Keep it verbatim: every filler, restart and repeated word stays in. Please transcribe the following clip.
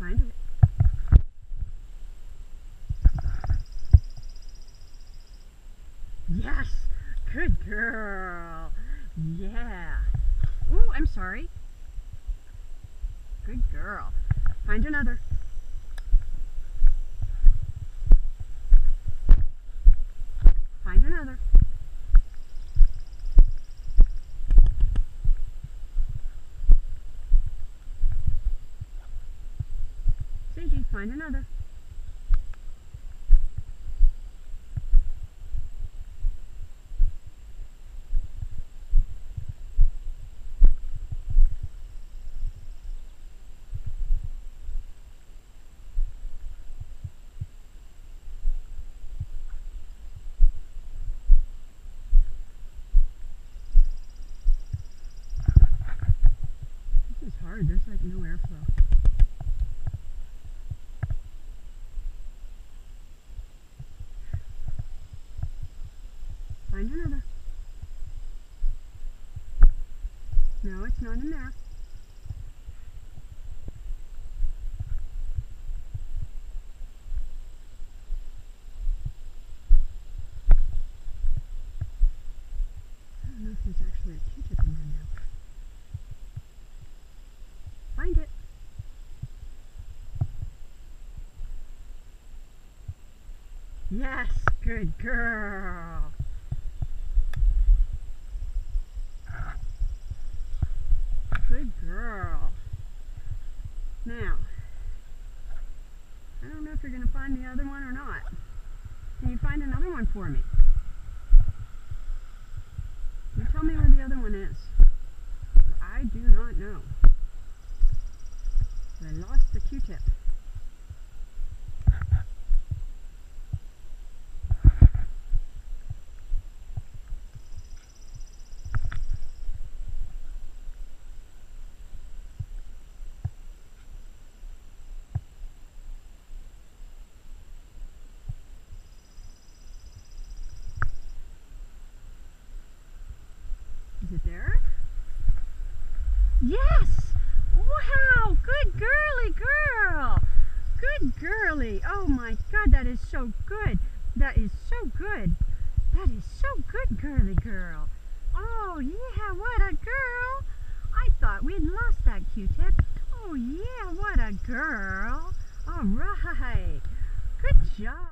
find it. Yes, good girl. Yeah. Ooh, I'm sorry. Good girl. Find another. Find another. Sadie, find another. There's like no airflow. Find another. No, it's not in there. I don't know if there's actually a Q-tip in there now. Find it. Yes, good girl. Good girl. Now, I don't know if you're going to find the other one or not. Can you find another one for me? You tell me where the other one is. I do not know. I lost the Q-tip. Is it there? Yes! Wow, good girly girl. Good girly. Oh my God, that is so good. That is so good. That is so good, girly girl. Oh yeah, what a girl. I thought we'd lost that Q-tip. Oh yeah, what a girl. All right. Good job.